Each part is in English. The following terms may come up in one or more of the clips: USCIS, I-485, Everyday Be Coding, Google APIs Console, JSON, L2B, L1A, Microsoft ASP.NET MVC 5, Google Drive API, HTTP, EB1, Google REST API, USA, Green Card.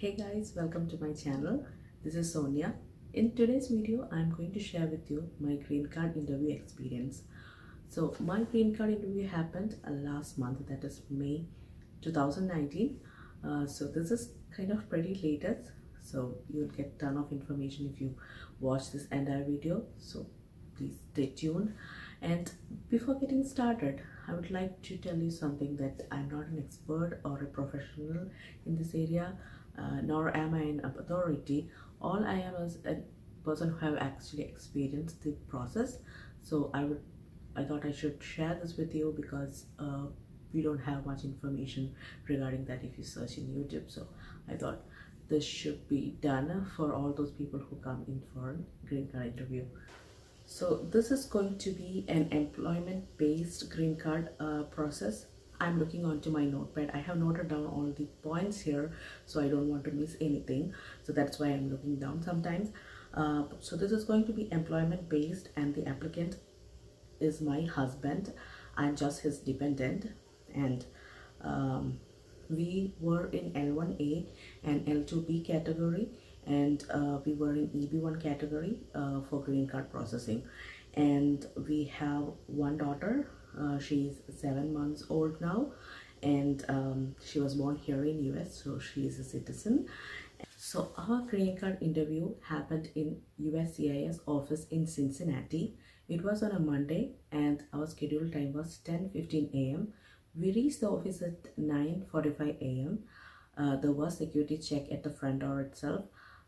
Hey guys, welcome to my channel. This is Sonia. In today's video, I'm going to share with you my green card interview experience. So my green card interview happened last month, that is May 2019. So this is kind of pretty latest. So you'll get a ton of information if you watch this entire video. So please stay tuned. And before getting started, I would like to tell you something that I'm not an expert or a professional in this area. Nor am I an authority. All I am is a person who have actually experienced the process. So I thought I should share this with you because we don't have much information regarding that if you search in YouTube. So I thought this should be done for all those people who come in for a green card interview. So this is going to be an employment-based green card process. I'm looking onto my notepad. I have noted down all the points here, so I don't want to miss anything. So that's why I'm looking down sometimes. So this is going to be employment based, and the applicant is my husband. I'm just his dependent, and we were in L1A and L2B category, and we were in EB1 category for green card processing. And we have one daughter. She's 7 months old now, and she was born here in US, so she is a citizen. So our green card interview happened in USCIS office in Cincinnati. It was on a Monday, and our scheduled time was 10:15 a.m. We reached the office at 9:45 a.m. There was security check at the front door itself.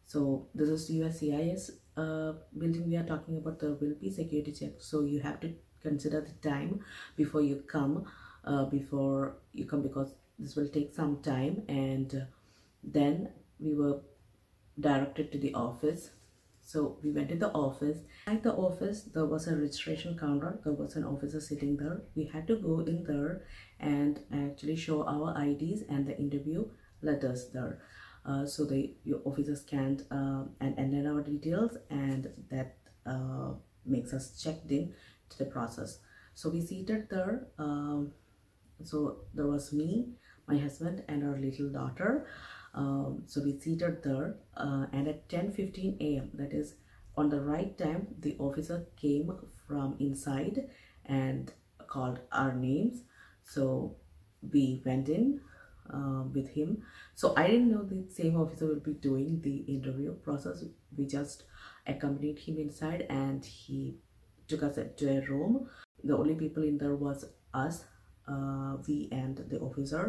So this is USCIS building we are talking about. There will be security check, so you have to consider the time before you come because this will take some time. And then we were directed to the office. So we went to the office. At the office, there was a registration counter. There was an officer sitting there. We had to go in there and actually show our IDs and the interview letters there. So your officer scanned and entered our details, and that makes us checked in to the process. So we seated there. So there was me, my husband, and our little daughter. So we seated there, and at 10:15 a.m. that is on the right time, the officer came from inside and called our names. So we went in with him. So I didn't know the same officer will be doing the interview process. We just accompanied him inside, and he took us to a room. The only people in there was us, we and the officer.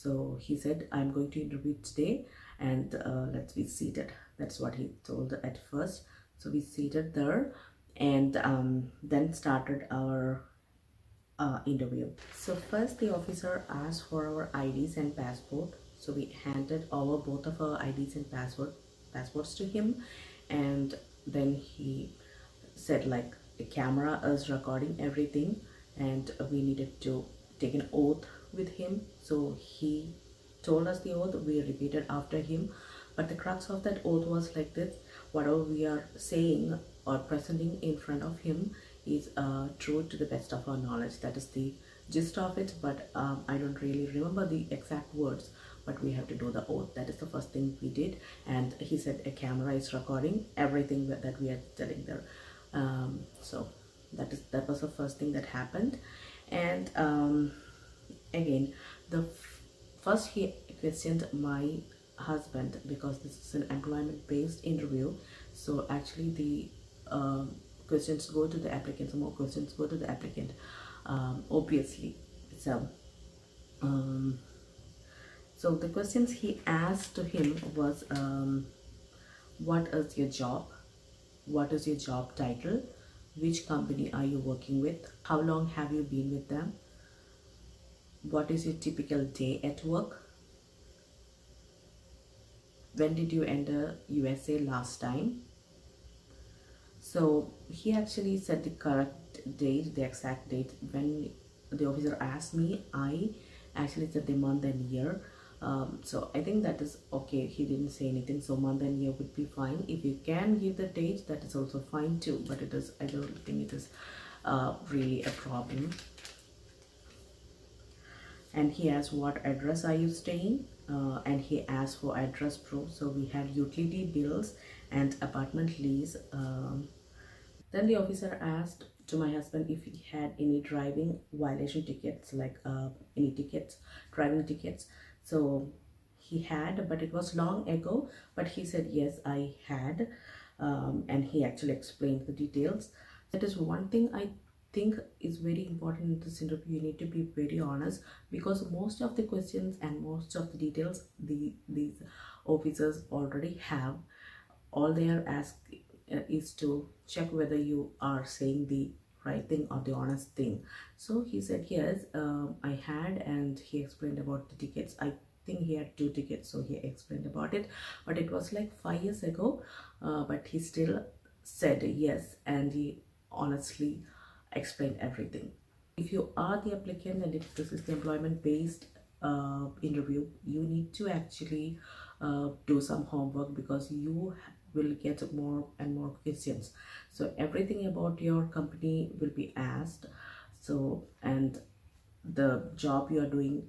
So he said, "I'm going to interview today, and let's be seated." That's what he told at first. So we seated there, and then started our interview. So first the officer asked for our IDs and passport. So we handed over both of our IDs and passports to him, and then he said like, "The camera is recording everything," and we needed to take an oath with him. So he told us the oath. We repeated after him, but the crux of that oath was like this: whatever we are saying or presenting in front of him is true to the best of our knowledge. That is the gist of it, but I don't really remember the exact words, but we have to do the oath. That is the first thing we did. And he said a camera is recording everything that we are telling there. So that was the first thing that happened. And again, first he questioned my husband, because this is an employment-based interview. So actually the questions go to the applicant. Some more questions go to the applicant, obviously. So so the questions he asked to him was, what is your job? What is your job title? Which company are you working with? How long have you been with them? What is your typical day at work? When did you enter USA last time? So he actually said the correct date, the exact date. When the officer asked me, I actually said the month and year. So I think that is okay. He didn't say anything, so month and year would be fine. If you can give the date, that is also fine too, but it is, I don't think it is really a problem. And he asked, what address are you staying? and he asked for address proof. So we had utility bills and apartment lease. Then the officer asked to my husband if he had any driving violation tickets, like any tickets, driving tickets. So he had, but it was long ago, but he said yes, I had, and he actually explained the details. That is one thing I think is very important in this interview. You need to be very honest, because most of the questions and most of the details these officers already have. All they are asked is to check whether you are saying the right thing or the honest thing. So he said yes, I had, and he explained about the tickets. I think he had 2 tickets, so he explained about it, but it was like 5 years ago, but he still said yes, and he honestly explained everything. If you are the applicant and if this is the employment based interview, you need to actually do some homework, because you will get more and more questions. So everything about your company will be asked, so, and the job you are doing,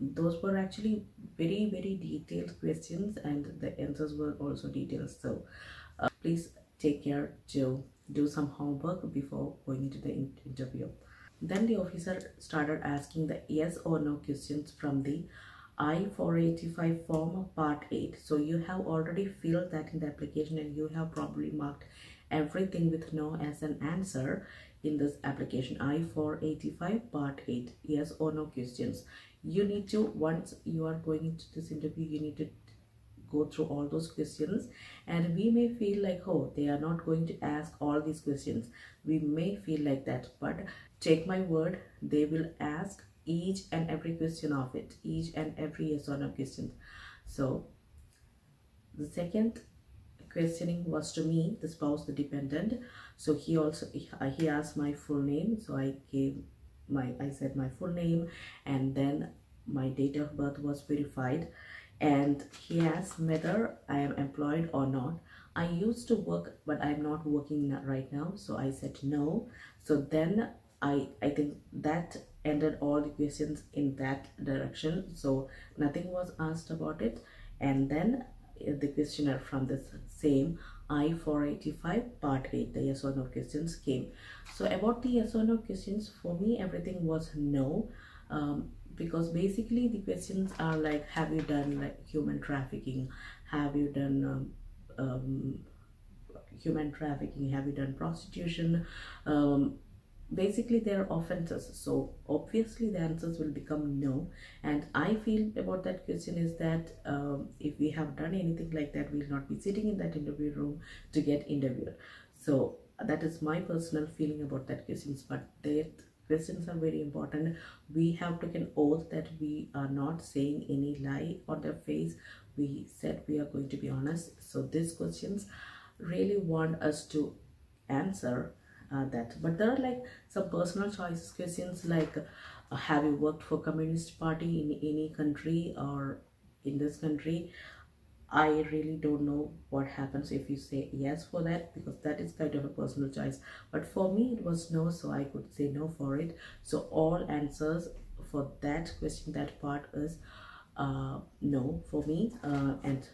those were actually very, very detailed questions, and the answers were also detailed. So please take care to do some homework before going into the interview. Then the officer started asking the yes or no questions from the I-485 form part 8. So you have already filled that in the application, and you have probably marked everything with no as an answer in this application. I-485 part 8, yes or no questions. You need to, once you are going into this interview, you need to go through all those questions. And we may feel like, oh, they are not going to ask all these questions, we may feel like that, but take my word, they will ask each and every question of it, each and every yes or no question. So the second questioning was to me, the spouse, the dependent. So he also, he asked my full name, so I gave my, I said my full name, and then my date of birth was verified. And he asked whether I am employed or not. I used to work, but I'm not working right now, so I said no. So then I think that ended all the questions in that direction, so nothing was asked about it. And then the questionnaire from the same I-485 part 8, the yes or no questions came. So about the yes or no questions, for me everything was no, because basically the questions are like, have you done like human trafficking, have you done human trafficking, have you done prostitution, basically they are offenses. So obviously the answers will become no. And I feel about that question is that if we have done anything like that, we will not be sitting in that interview room to get interviewed. So that is my personal feeling about that questions. But the questions are very important. We have taken oath that we are not saying any lie on their face. We said we are going to be honest. So these questions really want us to answer that. But there are like some personal choices questions, like have you worked for Communist Party in any country or in this country? I really don't know what happens if you say yes for that, because that is kind of a personal choice. But for me it was no, so I could say no for it. So all answers for that question, that part is no for me, and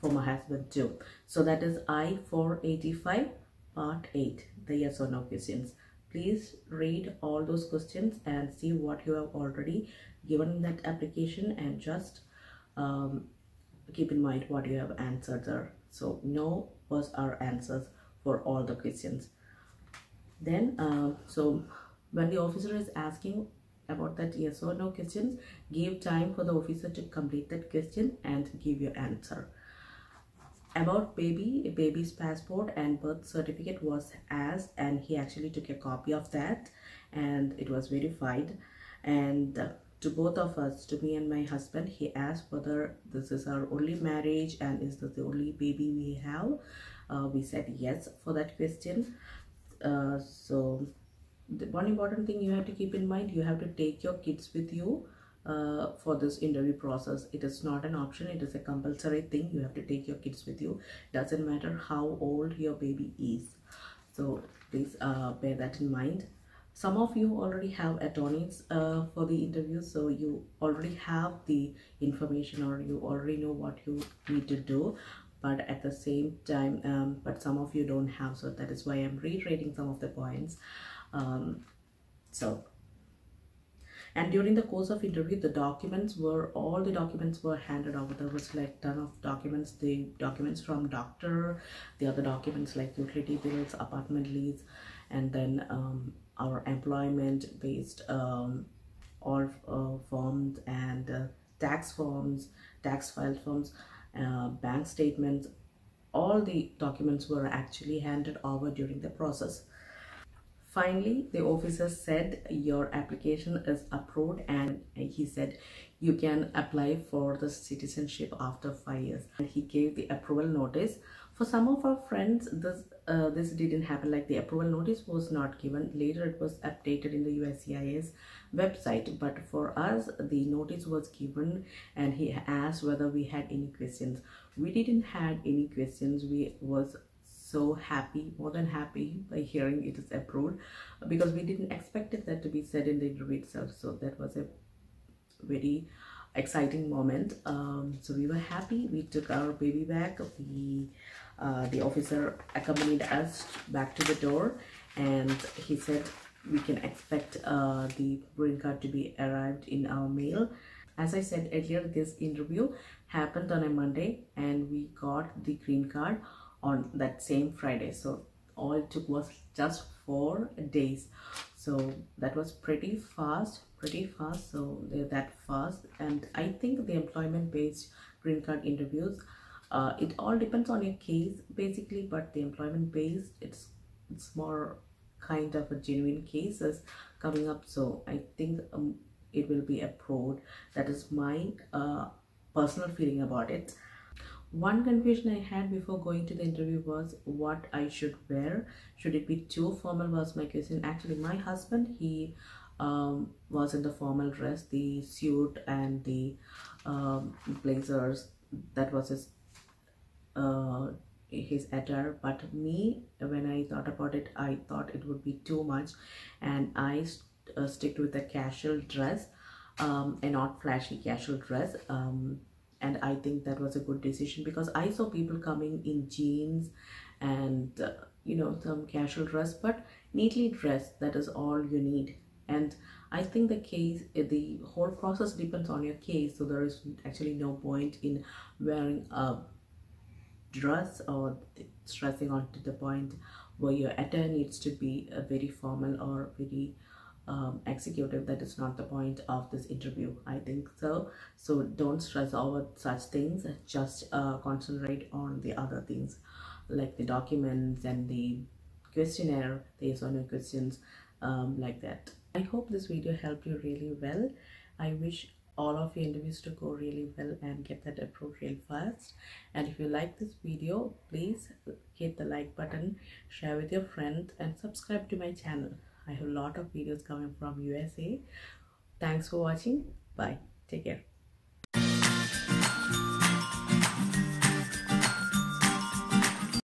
for my husband too. So that is I-485 Part 8, the yes or no questions. Please read all those questions and see what you have already given in that application, and just keep in mind what you have answered there. So no was our answers for all the questions. Then so when the officer is asking about that yes or no questions, give time for the officer to complete that question and give your answer. About baby's passport and birth certificate was asked, and he actually took a copy of that, and it was verified. And to both of us, to me and my husband, he asked whether this is our only marriage and is this the only baby we have. We said yes for that question. So the one important thing you have to keep in mind, you have to take your kids with you for this interview process. It is not an option, it is a compulsory thing. You have to take your kids with you. Doesn't matter how old your baby is. So please bear that in mind. Some of you already have attorneys for the interview, so you already have the information or you already know what you need to do. But at the same time, but some of you don't have, so that is why I'm reiterating some of the points. And during the course of interview, all the documents were handed over. There was like ton of documents, the documents from doctor, the other documents like utility bills, apartment lease, and then our employment based all forms and tax file forms, bank statements. All the documents were actually handed over during the process. Finally, the officer said your application is approved, and he said you can apply for the citizenship after 5 years. And he gave the approval notice. For some of our friends, this didn't happen, like the approval notice was not given. Later it was updated in the USCIS website, but for us the notice was given, and he asked whether we had any questions. We didn't had any questions. We was so happy, more than happy, by hearing it is approved, because we didn't expect that to be said in the interview itself. So that was a very exciting moment. So we were happy. We took our baby back. The officer accompanied us back to the door, and he said we can expect the green card to be arrived in our mail. As I said earlier, this interview happened on a Monday, and we got the green card on that same Friday. So all it took was just 4 days. So that was pretty fast. So they're that fast. And I think the employment based green card interviews, it all depends on your case basically, but the employment based, it's more kind of a genuine cases coming up. So I think it will be approved. That is my personal feeling about it. One confusion I had before going to the interview was what I should wear. Should it be too formal was my question. Actually, my husband, he was in the formal dress, the suit and the blazers. That was his attire. But me, when I thought about it, I thought it would be too much, and I stick with a casual dress, a not flashy casual dress. And I think that was a good decision, because I saw people coming in jeans and you know, some casual dress, but neatly dressed. That is all you need. And I think the whole process depends on your case. So there is actually no point in wearing a dress or stressing on to the point where your attire needs to be very formal or very executive. That is not the point of this interview, I think so. So don't stress over such things. Just concentrate on the other things, like the documents and the questionnaire, the yes or no questions, like that. I hope this video helped you really well. I wish all of your interviews to go really well and get that approved real fast. And if you like this video, please hit the like button, share with your friends, and subscribe to my channel. I have a lot of videos coming from USA. Thanks for watching. Bye. Take care.